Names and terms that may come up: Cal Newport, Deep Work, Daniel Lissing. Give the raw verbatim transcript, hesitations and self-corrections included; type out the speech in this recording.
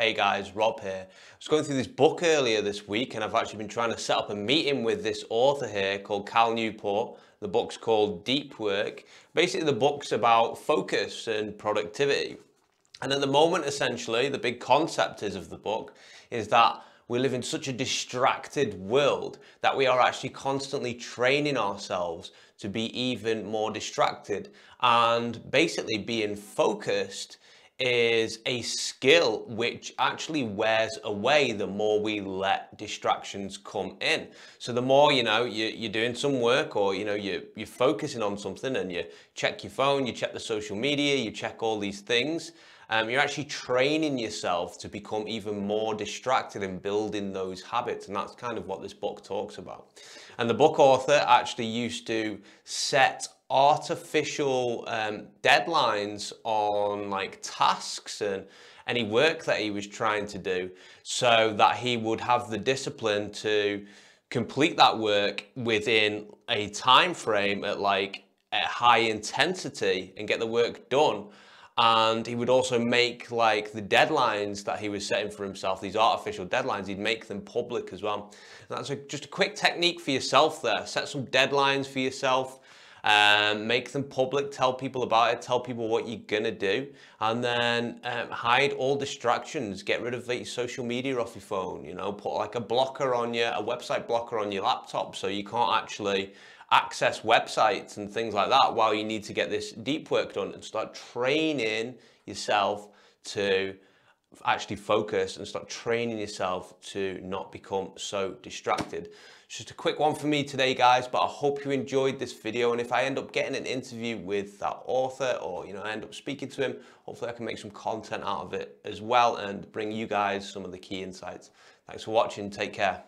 Hey guys, Rob here. I was going through this book earlier this week and I've actually been trying to set up a meeting with this author here called Cal Newport. The book's called Deep Work. Basically the book's about focus and productivity. And at the moment, essentially, the big concept is of the book is that we live in such a distracted world that we are actually constantly training ourselves to be even more distracted, and basically being focused is a skill which actually wears away the more we let distractions come in. So the more, you know, you, you're doing some work, or, you know, you, you're focusing on something and you check your phone, you check the social media, you check all these things, um, you're actually training yourself to become even more distracted and building those habits. And that's kind of what this book talks about. And the book author actually used to set artificial um, deadlines on like tasks and any work that he was trying to do, so that he would have the discipline to complete that work within a time frame at like a high intensity and get the work done. And he would also make like the deadlines that he was setting for himself, these artificial deadlines, he'd make them public as well. And that's a, just a quick technique for yourself there. Set some deadlines for yourself. Um, make them public, tell people about it, tell people what you're gonna do, and then um, hide all distractions. Get rid of the social media off your phone, you know, put like a blocker on your, a website blocker on your laptop, so you can't actually access websites and things like that while you need to get this deep work done, and start training yourself to actually focus and start training yourself to not become so distracted. It's just a quick one for me today, guys, but I hope you enjoyed this video. And if I end up getting an interview with that author, or, you know, I end up speaking to him, hopefully I can make some content out of it as well and bring you guys some of the key insights. Thanks for watching. Take care.